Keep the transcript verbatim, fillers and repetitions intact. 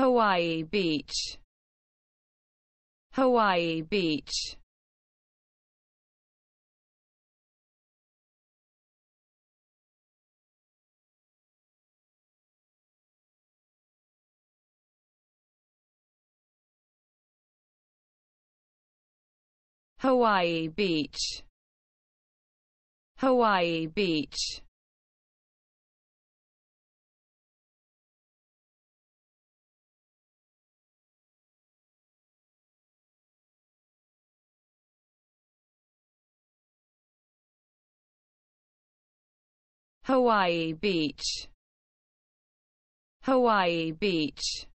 Hawaii Beach, Hawaii Beach. Hawaii Beach, Hawaii Beach. Hawaii Beach, Hawaii Beach.